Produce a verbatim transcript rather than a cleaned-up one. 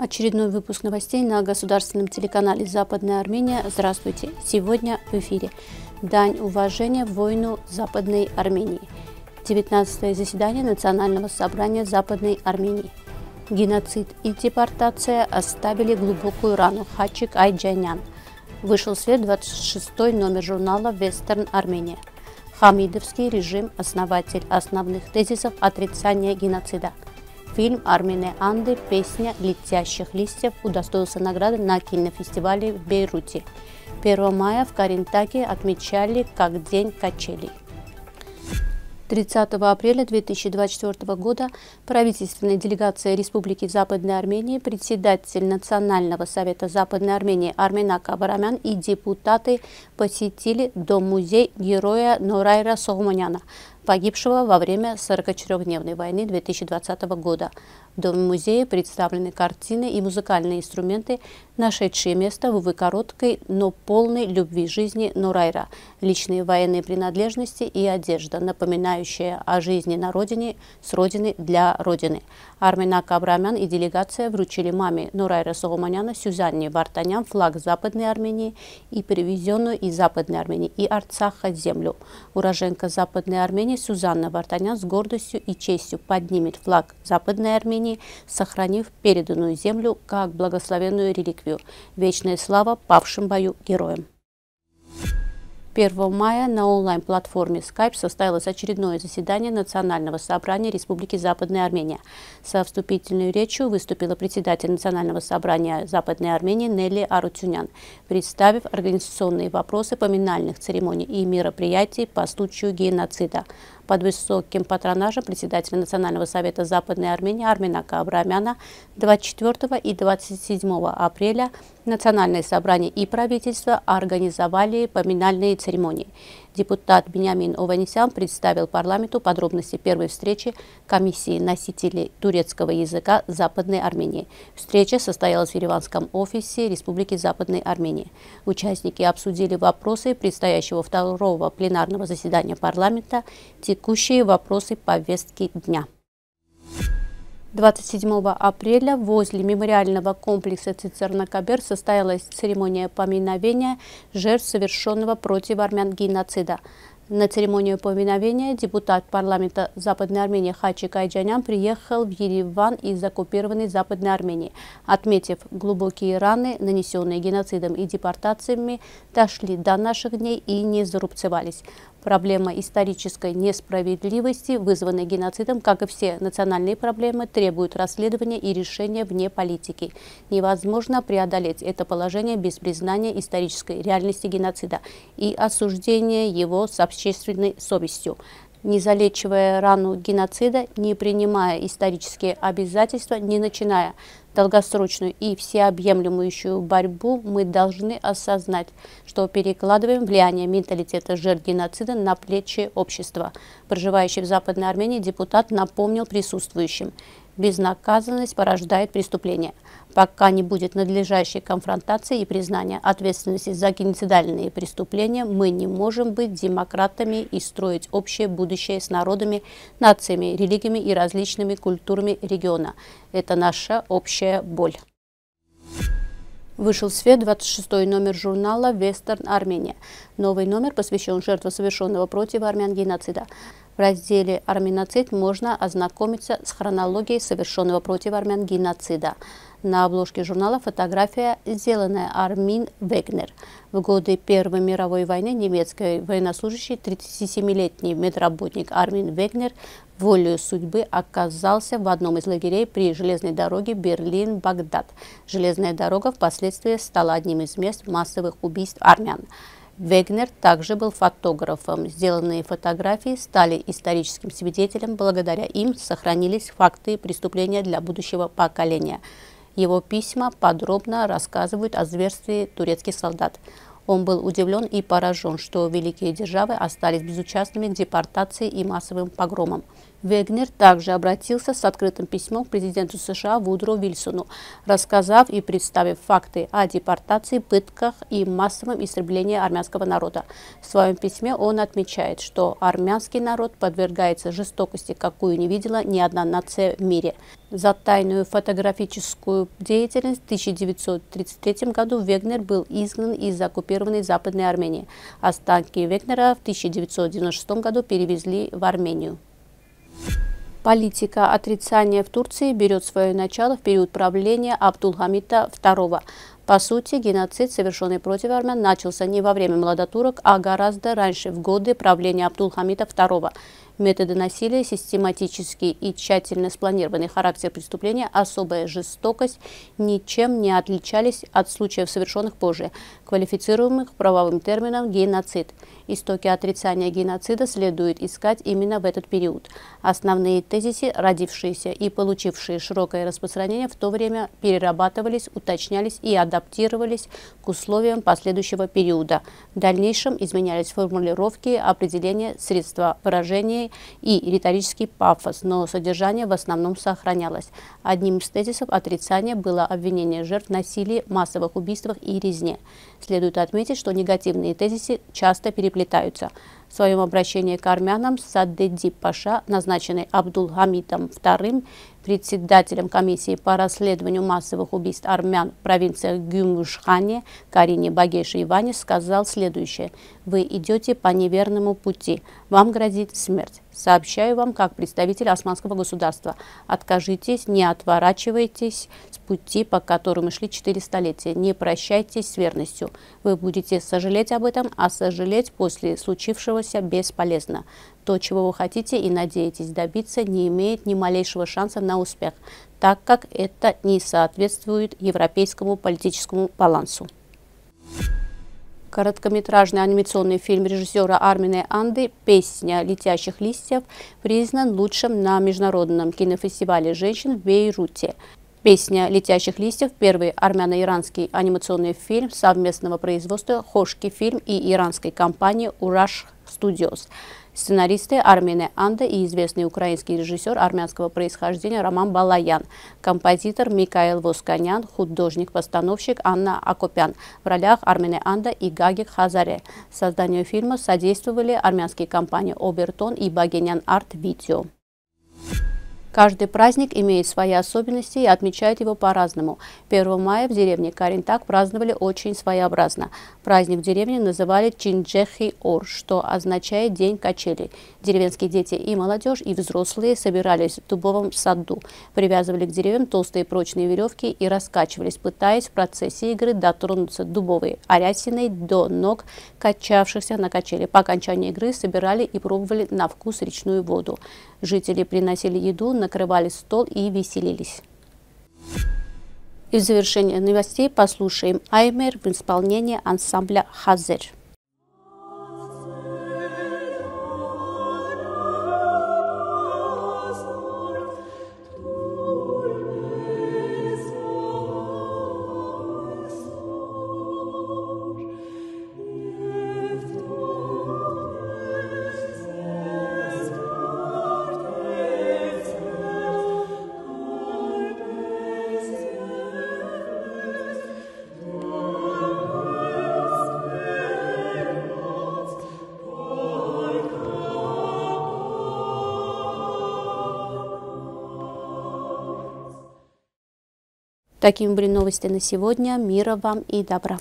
Очередной выпуск новостей на государственном телеканале «Западная Армения». Здравствуйте! Сегодня в эфире дань уважения воину Западной Армении. девятнадцатое заседание Национального собрания Западной Армении. Геноцид и депортация оставили глубокую рану. Хачик Айджанян. Вышел в свет двадцать шестой номер журнала «Вестерн Армения». Хамидовский режим. Основатель основных тезисов отрицания геноцида. Фильм Армине Анды «Песня летящих листьев» удостоился награды на кинофестивале в Бейруте. первого мая в Карентаке отмечали как День качелей. тридцатого апреля две тысячи двадцать четвёртого года правительственная делегация Республики Западной Армении, председатель Национального совета Западной Армении Арменак Абрамян и депутаты посетили дом-музей героя Нурайра Согмуняна, погибшего во время сорокачетырёхдневной войны две тысячи двадцатого года. В доме музея представлены картины и музыкальные инструменты, нашедшие место в, увы, короткой, но полной любви жизни Нурайра, личные военные принадлежности и одежда, напоминающая о жизни на родине, с родины для родины. Арменак Абрамян и делегация вручили маме Нурайра Согмуняна Сюзанне Вартанян флаг Западной Армении и привезенную из Западной Армении и Арцаха землю. Уроженка Западной Армении Сюзанна Вартанян с гордостью и честью поднимет флаг Западной Армении, сохранив переданную землю как благословенную реликвию. Вечная слава павшим в бою героям. первого мая на онлайн-платформе Skype состоялось очередное заседание Национального собрания Республики Западная Армения. Со вступительной речью выступила председатель Национального собрания Западной Армении Нелли Арутюнян, представив организационные вопросы поминальных церемоний и мероприятий по случаю геноцида. Под высоким патронажем председателя Национального совета Западной Армении Арменака Абрамяна двадцать четвёртого и двадцать седьмого апреля Национальное собрание и правительство организовали поминальные церемонии. Депутат Биньямин Ованисян представил парламенту подробности первой встречи комиссии носителей турецкого языка Западной Армении. Встреча состоялась в ереванском офисе Республики Западной Армении. Участники обсудили вопросы предстоящего второго пленарного заседания парламента, текущие вопросы повестки дня. двадцать седьмого апреля возле мемориального комплекса Цицернакаберд состоялась церемония поминовения жертв совершенного против армян геноцида. На церемонию поминовения депутат парламента Западной Армении Хачик Айджанян приехал в Ереван из оккупированной Западной Армении. Отметив глубокие раны, нанесенные геноцидом и депортациями, дошли до наших дней и не зарубцевались. Проблема исторической несправедливости, вызванной геноцидом, как и все национальные проблемы, требует расследования и решения вне политики. Невозможно преодолеть это положение без признания исторической реальности геноцида и осуждения его с общественной совестью. Не залечивая рану геноцида, не принимая исторические обязательства, не начиная долгосрочную и всеобъемлющую борьбу, мы должны осознать, что перекладываем влияние менталитета жертв геноцида на плечи общества. Проживающий в Западной Армении депутат напомнил присутствующим: безнаказанность порождает преступление. Пока не будет надлежащей конфронтации и признания ответственности за геноцидальные преступления, мы не можем быть демократами и строить общее будущее с народами, нациями, религиями и различными культурами региона. Это наша общая боль. Вышел в свет двадцать шестой номер журнала «Вестерн Армения». Новый номер посвящен жертвам совершенного против армян геноцида. В разделе «Арменоцид» можно ознакомиться с хронологией совершенного против армян геноцида. На обложке журнала фотография, сделанная Армин Вегнер. В годы Первой мировой войны немецкий военнослужащий, тридцатисемилетний медработник Армин Вегнер, волею судьбы оказался в одном из лагерей при железной дороге Берлин-Багдад. Железная дорога впоследствии стала одним из мест массовых убийств армян. Вегнер также был фотографом. Сделанные фотографии стали историческим свидетелем. Благодаря им сохранились факты преступления для будущего поколения. Его письма подробно рассказывают о зверстве турецких солдат. Он был удивлен и поражен, что великие державы остались безучастными к депортации и массовым погромам. Вегнер также обратился с открытым письмом к президенту США Вудру Вильсону, рассказав и представив факты о депортации, пытках и массовом истреблении армянского народа. В своем письме он отмечает, что армянский народ подвергается жестокости, какую не видела ни одна нация в мире. За тайную фотографическую деятельность в тысяча девятьсот тридцать третьем году Вегнер был изгнан из оккупированной Западной Армении. Останки Вегнера в тысяча девятьсот девяносто шестом году перевезли в Армению. Политика отрицания в Турции берет свое начало в период правления Абдулхамита второго. По сути, геноцид, совершенный против армян, начался не во время младотурок, а гораздо раньше, в годы правления Абдулхамита второго. Методы насилия, систематический и тщательно спланированный характер преступления, особая жестокость ничем не отличались от случаев, совершенных позже, квалифицируемых правовым термином «геноцид». Истоки отрицания геноцида следует искать именно в этот период. Основные тезисы, родившиеся и получившие широкое распространение в то время, перерабатывались, уточнялись и адаптировались к условиям последующего периода. В дальнейшем изменялись формулировки, определения, средства выражения и риторический пафос, но содержание в основном сохранялось. Одним из тезисов отрицания было обвинение жертв в насилии, массовых убийствах и резне. Следует отметить, что негативные тезисы часто переплетаются. В своем обращении к армянам Саддеди Паша, назначенный Абдулхамитом вторым, председателем комиссии по расследованию массовых убийств армян в провинциях Гюмушхане, Карине, Багеше и Иване, сказал следующее. «Вы идете по неверному пути. Вам грозит смерть. Сообщаю вам, как представитель Османского государства. Откажитесь, не отворачивайтесь с пути, по которому шли четыре столетия. Не прощайтесь с верностью. Вы будете сожалеть об этом, а сожалеть после случившегося бесполезно. То, чего вы хотите и надеетесь добиться, не имеет ни малейшего шанса на успех, так как это не соответствует европейскому политическому балансу». Короткометражный анимационный фильм режиссера Армине Анды «Песня летящих листьев» признан лучшим на международном кинофестивале женщин в Бейруте. «Песня летящих листьев» – первый армяно-иранский анимационный фильм совместного производства «Хошки Фильм» и иранской компании «Ураш Студиос». Сценаристы Армине Анда и известный украинский режиссер армянского происхождения Роман Балаян, композитор Микаэл Восканян, художник-постановщик Анна Акопян в ролях Армине Анда и Гагик Хазаре. Созданию фильма содействовали армянские компании «Обертон» и «Багенян Арт Видео». Каждый праздник имеет свои особенности и отмечают его по-разному. первого мая в деревне Каринтак праздновали очень своеобразно. Праздник в деревне называли Чинджехи-Ор, что означает «день качели». Деревенские дети и молодежь, и взрослые собирались в дубовом саду, привязывали к деревьям толстые прочные веревки и раскачивались, пытаясь в процессе игры дотронуться дубовой орясиной до ног качавшихся на качели. По окончании игры собирали и пробовали на вкус речную воду. Жители приносили еду, накрывали стол и веселились. И в завершение новостей послушаем «Аймер» в исполнении ансамбля «Хазер». Такими были новости на сегодня. Мира вам и добра!